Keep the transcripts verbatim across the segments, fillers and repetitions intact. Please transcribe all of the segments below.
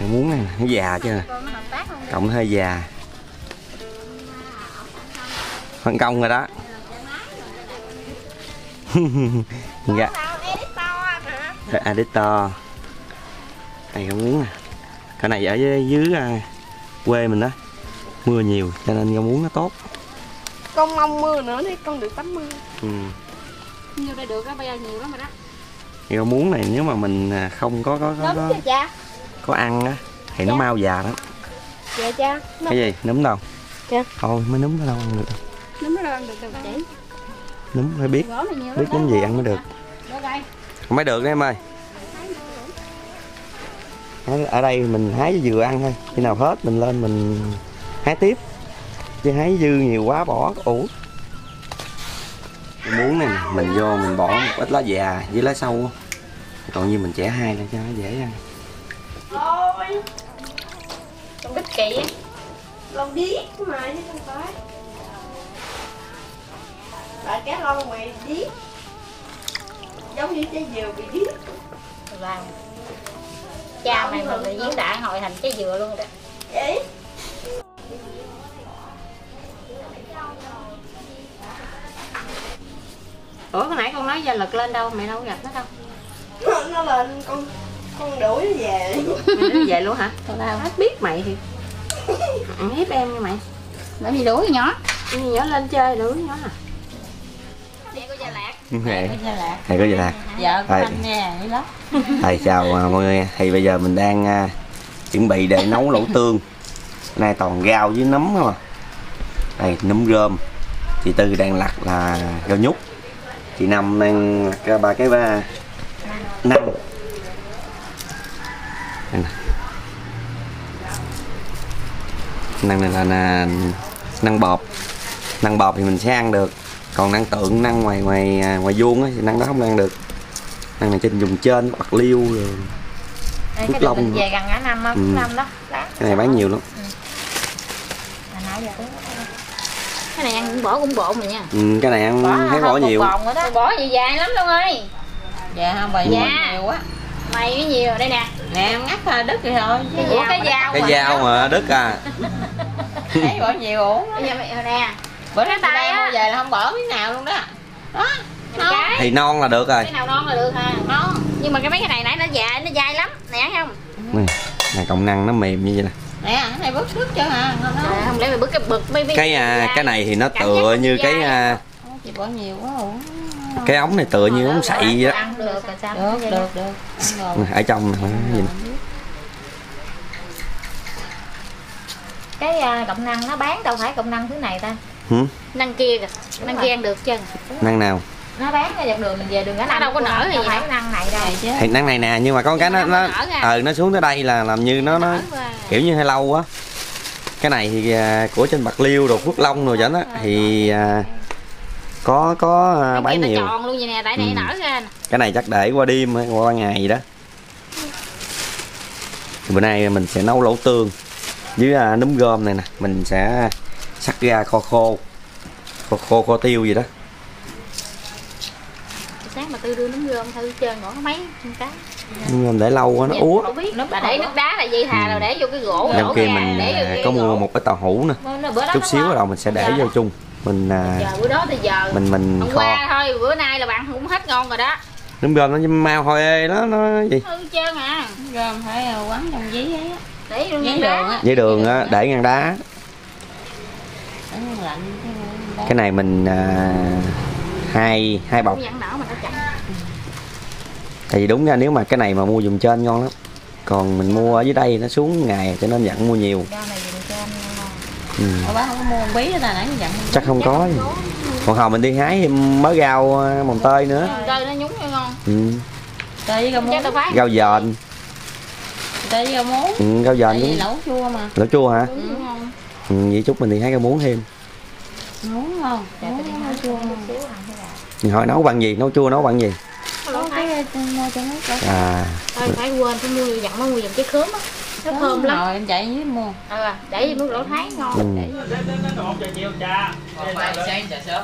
nè, muốn này nó già chứ, cộng hơi già. Phân công rồi đó. Dạ. Edit to. Này không muốn nè. Cái này ở dưới quê mình đó, mưa nhiều cho nên rau muống nó tốt. Con mong mưa nữa thì con được tám mươi. Ừ. Nhiều đây được đó, bây giờ nhiều lắm rồi đó. Rau muống này nếu mà mình không có có có có, dạ. có ăn á thì dạ. nó mau già lắm. Dạ cha. Dạ. Cái gì? Núm đâu? Dạ. Thôi mới núm nó đâu ăn được. Núm nó đâu ăn được đâu chị. Núm phải biết. Biết núm gì ăn mới được. Không phải được đấy em ơi. Ở đây mình hái vừa ăn thôi, khi nào hết mình lên mình hái tiếp, chứ hái dư nhiều quá bỏ ủ. Muống này mình vô mình bỏ một ít lá già với lá sâu, còn như mình chẻ hai lên cho nó dễ ăn. Ôi con bích kỵ lon điếc mà chứ không phải lại cá lon mày điếc giống như trái dừa bị điếc. Làm cha mày mà bị diễn đạn hồi thành trái dừa luôn đó. Vậy? Ủa cái nãy con nói giờ lật lên đâu, mẹ đâu gặp nó đâu? Nó lên con con đuổi nó về. Mày nó về luôn hả? Tao đâu hết biết mày thì ăn hiếp em nha mày. Bởi vì đuổi nhỏ. Nhỏ lên chơi đuổi nhỏ à. Mẹ có Gia Lạc. Mẹ có Gia Lạc. Mẹ có Gia Lạc. Vợ của anh nghe vậy đó. Thầy chào mọi người. Thì bây giờ mình đang uh, chuẩn bị để nấu lẩu tương. Nay toàn rau với nấm thôi mà. Đây nấm rơm. Chị Tư đang lặt là rau nhút. Chị Năm đang lặt ba cái ba năm. Năng này là, là năng bọt. Năng bọt thì mình sẽ ăn được. Còn năng tượng, năng ngoài ngoài ngoài vuông á thì năng đó không ăn được. Năng này trên vùng trên, bạc liêu rồi. Đây, cái lông về gần ngã năm á, ừ. năm đó. Đó. Cái này bán nhiều lắm. Ừ. Cái này ăn bỏ cũng bộn rồi nha. Ừ, cái này ăn bỏ, thấy bỏ nhiều. Đó. Bỏ gì dài lắm luôn ơi. Dạ không bà da nhiều quá. Mày với nhiều đây nè. Nè em ngắt đứt rồi thôi. Cái dao. Cái dao, cái dao mà đứt à. Thấy bỏ nhiều uổng. Nè. Bữa cái tay á về là không bỏ miếng nào luôn đó. Đó. Non. Thì non là được rồi. Cái nào non là được ha. Non. Nhưng mà cái mấy cái này nãy nó dài, nó dai lắm. Nè thấy không? Này, này cộng năng nó mềm như vậy nè. Nè, cái này bứt sức chứ hả? Không, không. không để mày bứt cái bực mấy cái cái, à, cái này thì nó cảm tựa như cái à, chị bỏ nhiều quá ổn. Cái ống này tựa như ống sậy vậy đó. Ăn được rồi sao? Được, được, được. Ăn ở trong này nhìn. Cái à, cộng năng nó bán đâu phải cộng năng thứ này ta. Hử? Năng kia kìa, năng kia ăn được chứ. Năng nào? Nó bán ra dọc đường mình về đường cả năm đâu có nở gì phải năng này đâu. Chứ. Thì năng này nè, nhưng mà có cái nó nó ờ nó xuống tới đây là làm như nó nó kiểu như hơi lâu á. Cái này thì của trên Bạc Liêu đồ Phước Long rồi vậy đó thì có có bán nhiều. Nó tròn luôn vậy nè, tại này nở ra. Cái này chắc để qua đêm hay qua ngày gì đó. Bữa nay mình sẽ nấu lẩu tương với núm gom này nè, mình sẽ sắc ra kho khô kho khô kho tiêu gì đó. Sáng mà Tư đưa nấm rơm Thư chơi ngõ mấy cái nhưng mà để lâu quá nó úa. Nó để nước đá là dây thà rồi để vô cái gỗ gỗ kia mình để có mua một cái tàu hũ nè, chút xíu rồi mình sẽ để vô chung mình bữa đó thì giờ mình mình hôm qua thôi, bữa nay là bạn cũng hết ngon rồi đó. Nấm rơm nó mau thôi ê nó nó gì Thư chơi à, rơm phải quấn trong giấy ấy để giấy đường á, giấy đường á để ngang đá. Cái này mình à, hai hai bọc. Tại vì đúng ra nếu mà cái này mà mua dùng trên ngon lắm. Còn mình mua ở dưới đây nó xuống ngày cho nên dặn mua nhiều. Ừ. Chắc không có. Còn hồi mình đi hái mới rau mồng tơi nữa. Ừ. Rau dền. Ừ, rau dền đúng. Lẩu chua mà. Lẩu chua hả? Ừ, vậy chút mình thì hái rau muống thêm. Muống không? Dạ, muống nấu chua mình hỏi nấu bằng gì? Nấu chua nấu bằng gì? Nấu cái mua cho nó cho. À. Thôi phải quên phải mua dặn nó mua dùm cái khóm á. Nó thơm lắm. Rồi em chạy với mua. À, để gì muốn lẩu thái ngon. Ừ. Để để nó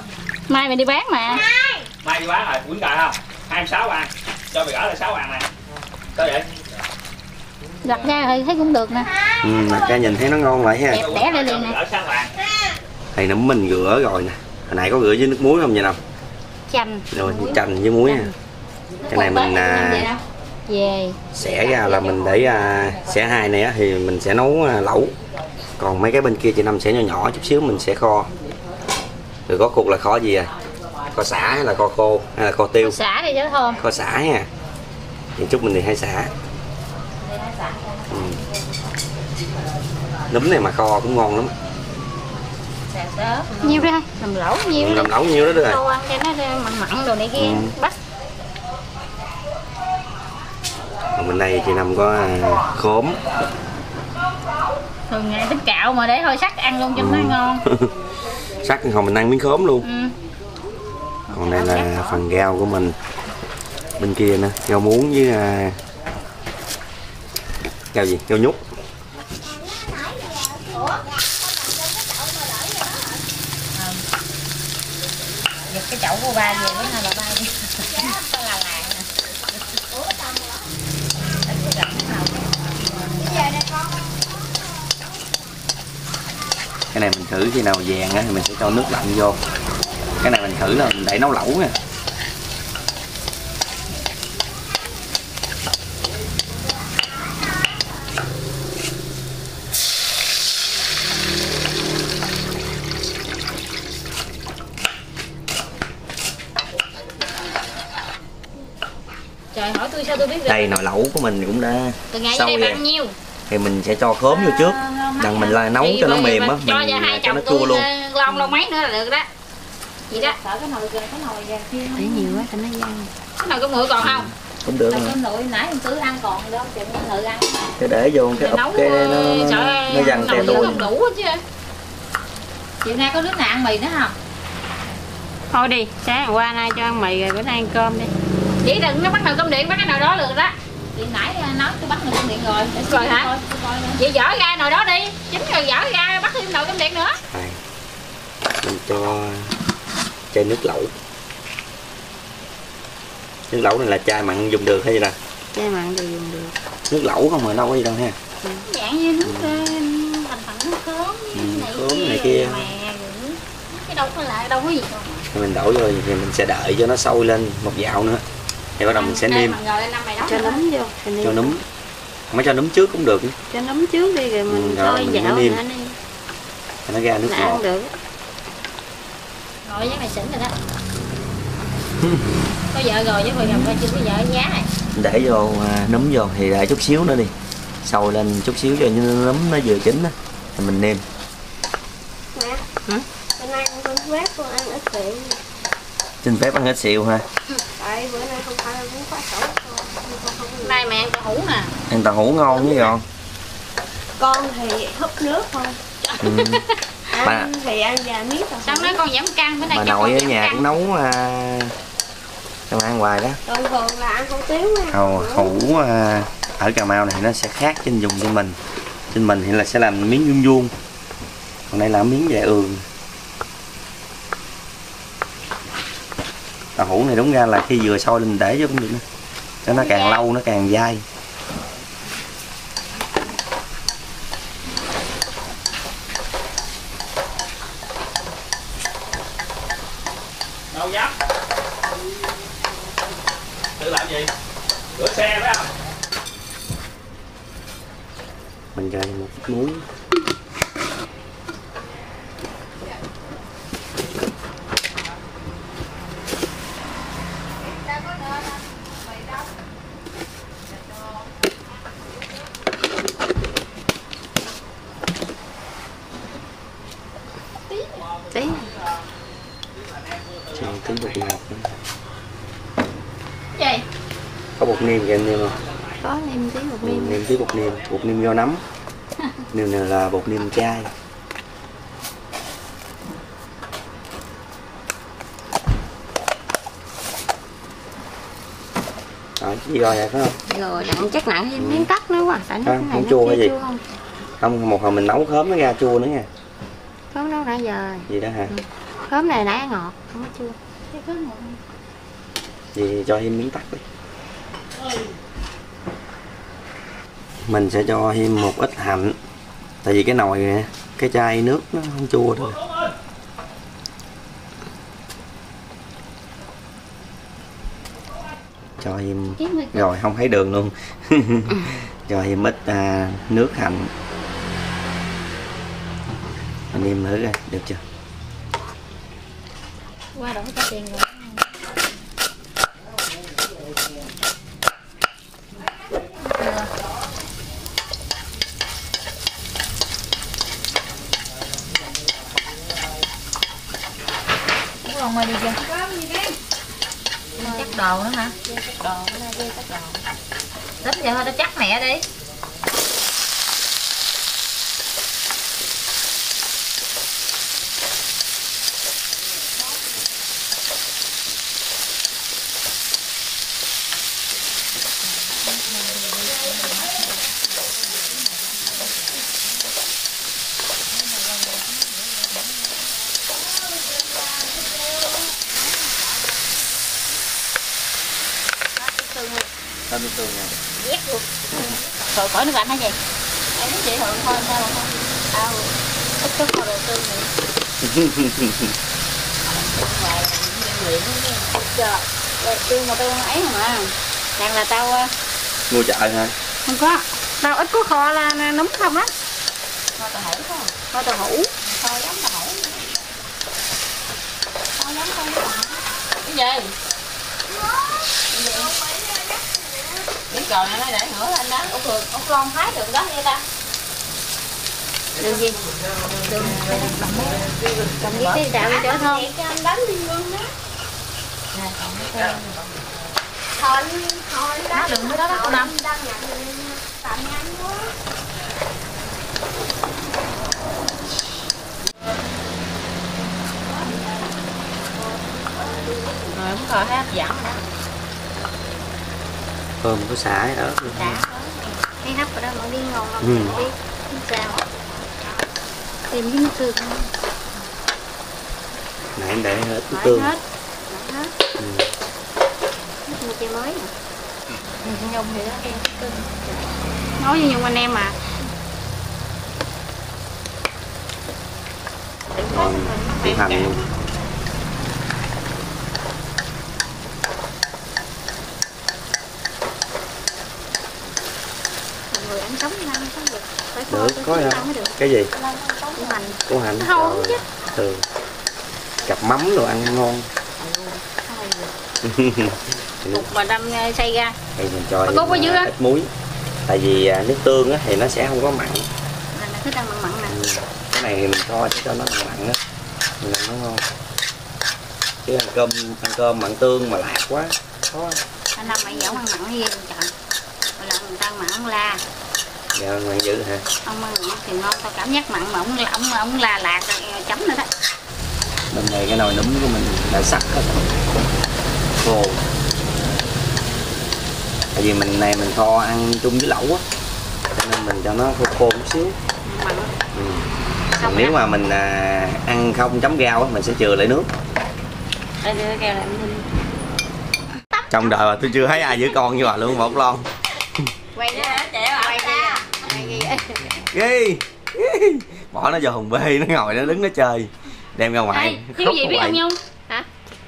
mai mình đi bán mà. Mai. Mai đi bán rồi, cuốn cà không? hai mươi sáu ăn. Cho mày gỡ lại sáu ăn này. Tới vậy. Lặt ra thì thấy cũng được nè. Ừ, lặt ra nhìn thấy nó ngon lại ha. Đẹp đẽ lại liền nè. Thầy nấm mình rửa rồi nè. Hồi nãy có rửa với nước muối không vậy nè? Chanh. Rồi chanh với muối ha. Cái này mình à, về xẻ ra là mình để à, xẻ hai này á, thì mình sẽ nấu à, lẩu. Còn mấy cái bên kia chị Năm sẽ nhỏ nhỏ chút xíu mình sẽ kho. Rồi có cuộc là kho gì à? Kho sả hay là kho khô hay là kho tiêu? Kho sả đi chứ thôi. Kho sả ha. Thì chút mình thì hay sả. Ừ. Nấm này mà kho cũng ngon lắm. Nhiều ra, làm lẩu nhiều. Làm lẩu nhiều đó rồi. Kho ăn cho nó mặn mặn đồ này kia, ừ. Bắt. Còn bên đây chị Năm có khóm. Thường ngày tính cạo mà để thôi sắc ăn luôn cho ừ. Nó ngon. Sắc thì hồi mình ăn miếng khóm luôn. Ừ. Còn đây là phần rau của mình. Bên kia nè, rau muống với uh, rau gì? Rau nhút. Giật cái chậu của ba về bữa nay bà ba đi. Tao là làng nè. Cái này mình thử khi nào vàng á thì mình sẽ cho nước lạnh vô. Cái này mình thử là mình để nấu lẩu nha. Trời hỏi tôi sao tôi biết được. Đây nồi lẩu của mình cũng đã xong rồi. Thì mình sẽ cho khóm vô trước. Đằng mình là nấu thì cho nó mềm á, mình cho nó chua luôn. Lon lon mấy nữa là được đó. Vậy đó. Sợ cái nồi cái nồi vàng kia để nhiều quá cho nó vàng. Cái nồi cơm nguội còn không? Cũng được. Nồi cơm nguội nãy tứ ăn còn đó, chừng ngồi ăn. Cái để vô cái ốp cái nó nó vàng tè tui. Không đủ chứ. Chiều nay có đứa nào ăn mì nữa không? Thôi đi, sáng qua nay cho ăn mì rồi bữa nay ăn cơm đi. Chỉ đừng nó bắt nồi cơm điện bắt cái nồi đó được đó. Thì nãy nói tôi bắt nồi cơm điện rồi. Rồi hả? Vậy dở ra nồi đó đi, chính rồi dở ra bắt thêm nồi cơm điện nữa. Mình cho chai nước lẩu. Nước lẩu này là chai mặn dùng được hay gì nè? Chai mặn thì dùng được. Nước lẩu không mà đâu có gì đâu ha. Ừ. Dạng như nước ừ. Thành phần nước khóm, ừ, này khóm kia, này kia. Mà, cái đâu có lại đâu có gì đâu. Mình đổ vô thì mình sẽ đợi cho nó sôi lên một dạo nữa. Thì bắt đầu mình sẽ nêm. Cho nấm vô. Cho nấm. Mới cho nấm trước cũng được. Cho nấm trước đi rồi mình sôi ừ, dạo nữa nêm. Nó ra nước nè, ngọt. Được. Rồi với mày xỉn rồi đó. Có vợ rồi chứ hồi gặp coi chưa có vợ giá này. Để vô nấm vô thì để chút xíu nữa đi. Sầu lên chút xíu cho nấm nó vừa chín á thì mình nêm. Mẹ. Hả? Bữa nay con phép con ăn ít xịu. Xin phép ăn ít xịu ha. Tại bữa nay không phải muốn khóa sổ thôi. Nay mẹ ăn tàu hũ nè. Ăn tàu hũ ngon chứ con. Con thì húp nước thôi. Ừ. Bà, thì ăn già miết rồi. Xong nói con giảm căng bữa nay. Bà nội ở nhà cũng nấu à, mà ăn hoài đó. Thường thường là ăn hủ tiếu á. Hầu hủ à, ở Cà Mau này nó sẽ khác trên vùng trên mình. Trên mình thì là sẽ làm miếng vuông vuông. Còn đây là miếng dài ườn. Tàu hủ này đúng ra là khi vừa sôi lên để cho cũng được. Cho nó càng lâu nó càng dai. Mình cho một ít muối. Tí cho tí bột ngọt. Vậy có bột nêm kìa anh em không? Có nêm tí bột nêm. Nêm tí bột nêm, bột nêm do nấm. Nêm này là bột nêm chai. Rồi, cái gì rồi vậy phải không? Rồi, đặng chắc nặng thêm miếng cắt nữa quá. Tại nó à, cái này không nó chua gì? Chua không? Không, một hồi mình nấu khóm nó ra chua nữa nha. Khóm nấu nãy giờ. Gì đó hả? Ừ. Khóm này nãy ngọt, không có chua. Cái khóm ngọt. Vậy cho thêm miếng tắc đi. mình sẽ cho thêm một ít hạnh, tại vì cái nồi này, cái chai nước nó không chua thôi. Cho thêm rồi không thấy đường luôn. Cho thêm ít à, nước hạnh, anh em thử ra được chưa. Qua đổ cái tiền rồi. Đi chưa? Cắt đồ nữa hả? Cắt đồ, cắt đồ. Tính vậy thôi, nó chắc mẹ đi. Tường này. Dép luôn. Rồi cõi nước lạnh hả vậy? Em chị thường thôi sao không? Tao ít chút vào đồ tương này. Ngoài nguyên liệu tương mà tao ấy mà. Rằng là tao mua chợ hả? Không có. Tao ít có kho là nấm không á. Kho tàu hũ không? Kho tàu hũ. Kho giống tàu hũ. Kho giống không có. Cái gì? Cái trò này nó để nữa anh đó, ốc thường, ốc lon thái đường đó nghe ta. Đường gì? Đường cầm với cái đạo cho thơm. Đánh đi luôn đó. Nè, còn cái đường đó đó cô Lâm. Tạm nhanh quá. Rồi cũng coi thấy hấp dẫn đó. Cơm có xả đó. Xả cái hấp ở đó mà đi ngon lắm. Ừ. Đi sao? Tìm cái nước tương không? Nãy em để hết nước tương. Hết. Hết. Ừ. Nước mà chè mới. Ừ. Nhung thì đó em tương. Nói với Nhung anh em mà. Còn cái hành luôn. Được, có hả? Cái gì? Củ hành. Củ hành. Không chứ. Ừ. Cặp mắm đồ ăn ngon. Cục mà đâm xay ra. Thì mình cho ít muối. Tại vì nước tương thì nó sẽ không có mặn. Thích ăn mặn mặn này. Cái này thì mình cho cho nó mặn đó. Mình ăn nó ngon. Chứ ăn cơm, ăn cơm mặn tương mà lạc quá. Khó. Anh Lâm mày dẫu ăn mặn hay gì mình chọn. Mà là người ta ăn mặn ăn la. Dạ, mặn dữ hả? Ông ăn mặn thì ngon, tao cảm giác mặn mà ông, ông, ông là lạc chấm nữa đó. Bên này cái nồi núm của mình đã sắc hết khô. Tại vì mình này mình kho ăn chung với lẩu á, cho nên mình cho nó khô khô một xíu. Mặn. Ừ. Còn nếu đó. Mà mình à, ăn không chấm rau á, mình sẽ chừa lại nước. Để đưa rau lại mình... Trong đời mà tôi chưa thấy ai giữ con như bà luôn một lon. Quay nữa hả? Ghi. Bỏ nó vô hùng bê, nó ngồi nó đứng nó chơi. Đem ra ngoài. Thiếu gì biết không Nhung? Hả?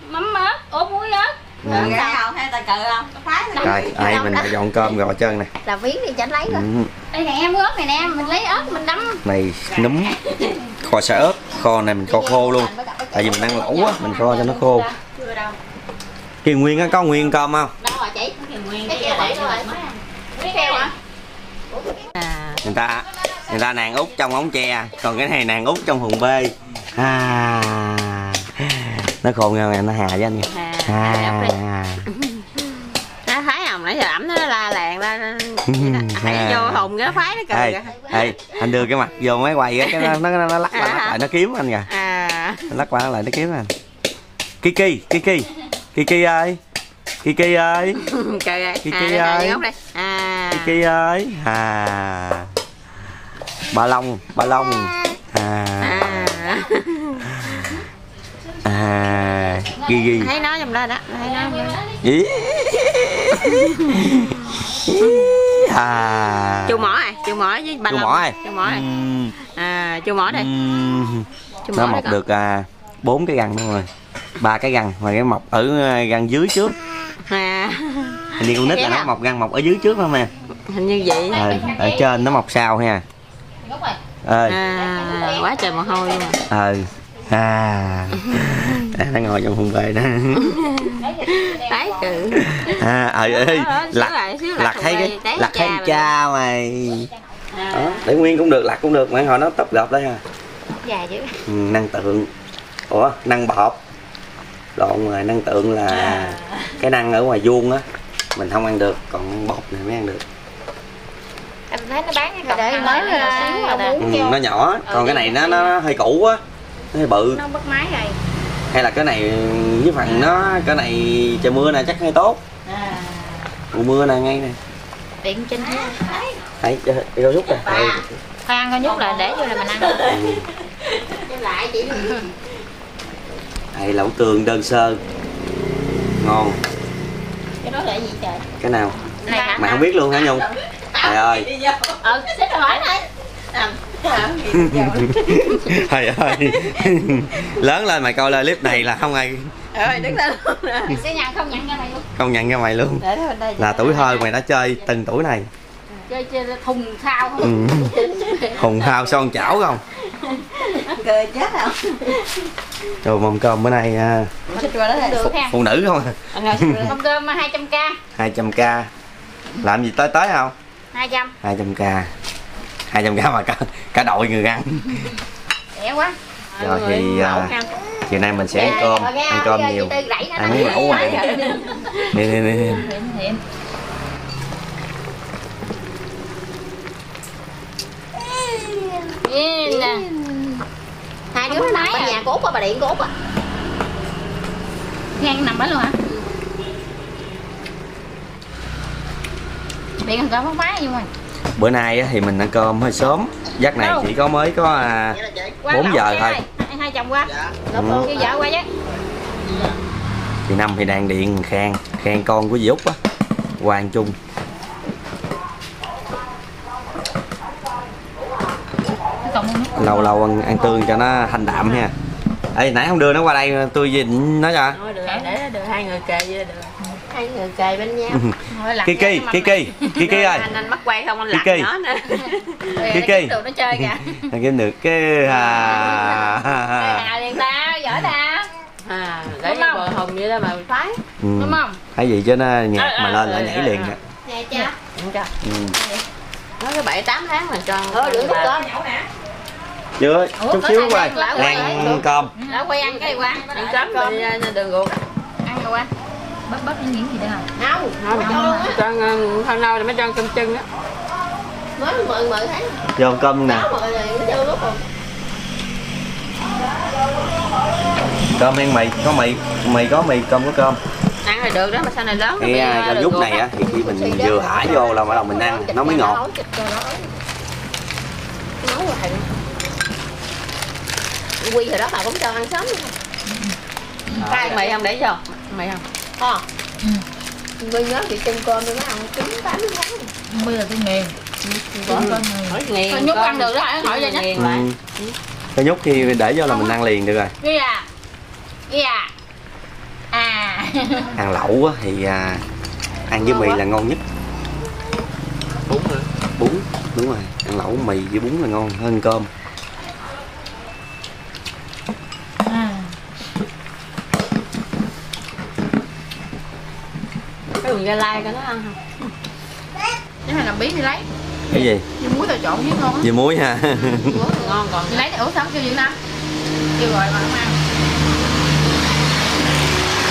Mắm ớt, ốp muối ớt. Rồi ra không hay ta cự không? Phái nó. Rồi, ai mình đã dọn cơm rồi trơn nè. Là viếng đi chảnh lấy rồi. Đây nè em ớt này nè, mình lấy ớt mình đấm. Này núm kho sả ớt, kho này mình kho khô luôn. Tại vì mình ăn lẩu quá, mình kho cho nó khô. Kiều Nguyên á có nguyên cơm không? Đâu rồi chị? Cái kia để đó rồi. Cái keo hả? Người ta người ta nàng út trong ống tre, còn cái này nàng út trong hùng bê. À, nó khôn ngon nè, nó hà với anh nè. À, nó thấy không, nãy giờ ẩm nó la làng ra hãy vô hùng cái phái nó cười. Ê, anh đưa cái mặt vô máy quay cái nó nó nó lắc qua lại nó kiếm anh kìa. Nó lắc qua lại nó kiếm anh. Kiki, Kiki. Kiki ơi. Kiki ơi. Kiki ơi. Kiki ơi. À. Ba Long, Ba Long. À. À. Gigi. Thấy nó giùm lên đó, thấy nó. Gì? à. Chu mỏ à, chu mỏ với ba chu mỏ à. Chu mỏ đây. À, chu mỏ đây. Chu mỏ nó mọc được bốn à, cái găng thôi, ba cái găng mà cái mọc ở găng dưới trước. À. Hình như con nít là nó mọc găng mọc ở dưới trước không nè. Hình như vậy. À, ở trên nó mọc sau ha. Ơi. À, quá trời mồ hôi luôn à. Ừ. À. À, nó ngồi trong phòng về đó. Đấy ừ. À, ơi ơi, lặt lặt thấy cái lặt thấy cha mày. Đó, để nguyên cũng được, lặt cũng được, mà hồi nó tấp gọt đấy ha. Dạ dữ. Ừ, năng tượng. Ủa, năng bọt. Lộn rồi, năng tượng là à, cái năng ở ngoài vuông á mình không ăn được, còn bọt này mới ăn được. Em thấy nó bán cái để mới ừ, nó nhỏ, còn cái này nó nó hơi cũ á, nó hơi bự. Nó mất máy rồi. Hay là cái này với phần nó cái này trời mưa nè chắc hơi tốt. À. Mùa mưa nè ngay nè. Điện trên thế. Đấy, đi rau rút nè. Khoai ăn rau nhút là để vô là mình ăn. Đem lại chị. Đây lẩu tường đơn sơ. Ngon. Cái đó là gì trời? Cái nào? Này, mà không nào? Biết luôn hả Nhung? Trời ơi. Ờ, xích hỏi thôi. Trời ơi. Lớn lên mày coi lên clip này là không ai. Ơi đứng lên luôn nè. Sẽ nhận không nhận ra mày luôn. Không nhận ra mày luôn. Là tuổi thơ mày đã chơi từng tuổi này. Chơi chơi thùng thao không? Ừ. Thùng thao son chảo không? Cười chết không? Trời mâm cơm bữa nay à, phụ, phụ nữ không à. Mâm cơm hai trăm k. hai trăm k. Làm gì tới tới không? hai trăm. hai trăm k. hai trăm k mà cả cả đội người ăn. Rẻ quá. Rồi thì à, chiều nay mình sẽ ăn cơm, ăn cơm nhiều. Ăn miếng lẩu rồi. Nè nè nè. Nè. Hai đứa nó nằm ở nhà cốt qua bà Điện cốt à. Ngang nằm ở luôn hả? Điện ăn cơm không phá nhưng mà. Bữa nay thì mình ăn cơm hơi sớm. Giấc này chỉ có mới có à, bốn giờ thôi. Hai chồng qua. Lộn kêu vợ qua chứ. Thì Năm thì đang điện khen, khen con của dì Út á. Qua ăn chung. Lâu lâu ăn, ăn tương cho nó thanh đạm ha. Ê nãy không đưa nó qua đây tôi gì nói cho. Thôi được, để được hai người kề với được. Hai người kề bên nhau. Kiki, Kiki, Kiki ơi. Anh bắt quay không anh lặt nó nữa. Kiki. Nó chơi kìa. Nó kiếm được cái à. Hà liền ta, giỏi ta. À, lấy bờ hồng vậy đó mà phái. Đúng không? Thấy gì cho nó nhạc mà lên lại nhảy liền kìa. Nè cha. Cho. Nó cái bảy tám tháng mà cho. Thôi lưỡi rút cơm. Chưa, chút xíu quay. Ăn cơm. Lỡ quay ăn cái qua. Ăn cơm mình đường ruột. Ăn rồi qua. Bắp bắp những gì đây nào? Nấu. Nấu cho thôi nấu rồi mới cho cơm chân á. Mới mượn mượn thấy. Cho cơm nè. Cơm ăn mì, có mì, mì có mì, cơm có cơm. Ăn rồi được đó mà sau này lớn thì cái lúc này á thì khi mình vừa thả vô là bắt đầu mình ăn nó mới ngọt. Nấu rồi. Quy hồi đó bà cũng cho ăn sớm luôn. Cay mì không để vô. Mì không? Ờ. Ừ. Tôi nhớ chị chân cơm tôi nó ăn chín tám tháng. Bây giờ tôi nghiền. Bỏ cơm nghiền. Con nhúc ăn được đó, hỏi ra nhé. Con nhúc thì để vô là mình ăn liền được rồi. Đi à. Đi à. À. Ăn lẩu á thì à, ăn với mì là ngon nhất. Bún hả? Bún, đúng rồi. Ăn lẩu mì với bún là ngon hơn cơm. Ga lai coi nó ăn không? Cái này làm bí thì lấy. Cái gì? Dưa muối tao trộn với ngon. Dưa muối ha. Dưa muối ngon còn. Lấy ủa sao kêu vậy ta? Kêu rồi mà không ăn.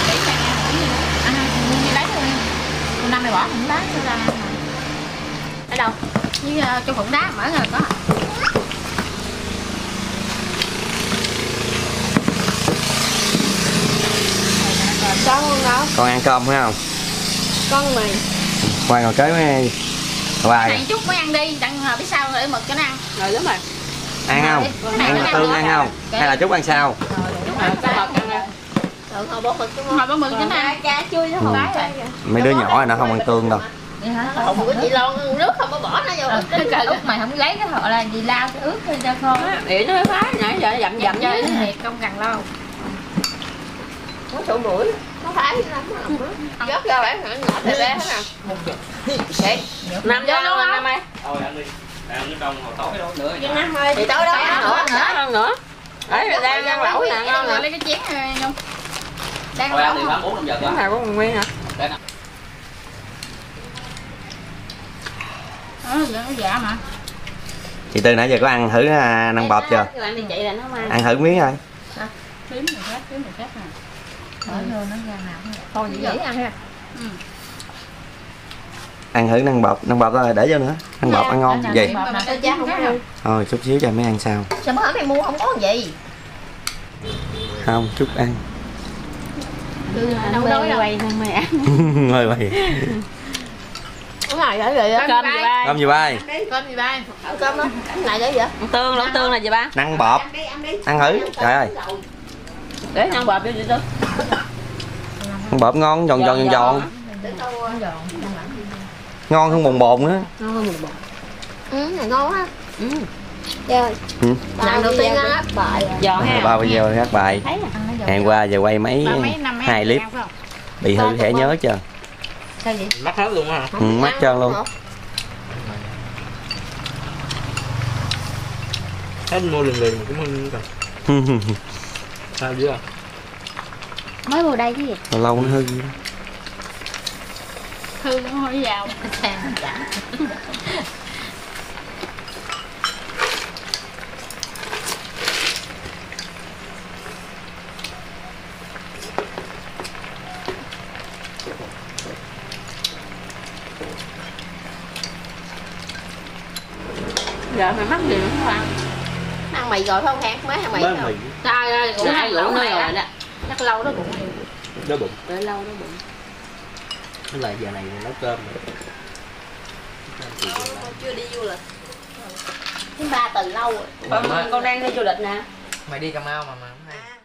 Để cho ăn thử đi. Ăn không đi lấy thôi. Hôm nay mày bỏ hũ đá cho ra. Ở đâu? Với trong hũ đá mở rồi có. Con ăn cơm phải không? Con mì khoan ngồi kế mấy hoài này chút mới ăn đi đặng hồi biết sao rồi mực cho nó ăn rồi lắm rồi ăn không ăn, ăn, ăn tương ăn không kể. Hay là chút ăn sao rồi bố mực cho nó ăn cha chui nó hồi bái rồi mấy đứa nhỏ này nó không ăn tương đâu Vậy hả? Không, không, chị lon nước không có bỏ nó vô. Ừ, cái trời út mày không lấy cái họ là gì lao cái ướt thôi cho con. Để nó phá nãy giờ dặm dặm cho nó thiệt không cần lo. Nó sổ mũi, nó thái lắm nó lắm. Gớt ra bạn nó ngọt thì bé hết nè. Để nằm vô luôn nè mày. Thôi ăn đi. Ăn nước đông hồi tối đó nữa. Chị Nam ơi, thì tối đó ăn nữa nữa nữa. Đấy đang đang lẩu nè, ngon nè. Lấy cái chén này không. Đang lẩu. Cái này của Nguyên hả? Mà. Chị Tư nãy giờ có ăn thử năn bọt chưa? Ăn thử miếng thôi. Kiếm người khác, kiếm người khác nè. Thở vô nó ra nào. Thôi dễ ăn ha. Ừ. Ăn thử năn bọt, năn bọt rồi để vô nữa. Năn bọt ăn ngon gì? Thôi chút xíu cho mấy ăn sao. Sao mới mày mua không có gì? Không, chút ăn. Đâu đói đâu. Ngồi vậy. Cơm gì ba? Cơm gì ba? Cơm gì ba? Cơm đó. Này vậy? Ăn tương, lẩu tương là gì ba? Năn bọt. Ăn thử. Trời ơi. Để năn bọt vô đi Tư. Năn bọt ngon, giòn giòn giòn giòn. Ngon hơn bồn bồn nữa. Ngon hơn bồn bồn. Ừ, này ngon quá. Ừ. Trời. Lần đầu tiên ăn hát bài. Giòn ha. Ba video hát bài. Ngày qua giờ quay mấy hai clip. Bị hư thẻ nhớ chưa? Sao vậy? Mắc hết luôn hả? Ừ, mắc trơn luôn. Hết mua liền liền cũng ăn rồi. Sao dữ à? Mới mua đây chứ gì? Lâu lâu nó hư vậy đó. Hư cũng hơi vào. Giờ mày mắc gì nữa không ăn? Ăn mì rồi phải không Khang? Mới ăn mì mới rồi. Trời ơi, cũng hai lẩu nữa rồi đó. Chắc lâu đó cũng hay. Đói bụng. Đói lâu đó bụng. Thế là giờ này mình nấu cơm rồi. Lâu chưa đi du lịch. Thứ ba từ lâu rồi. Con đang đi du lịch nè. Mày đi Cà Mau mà mà không hay.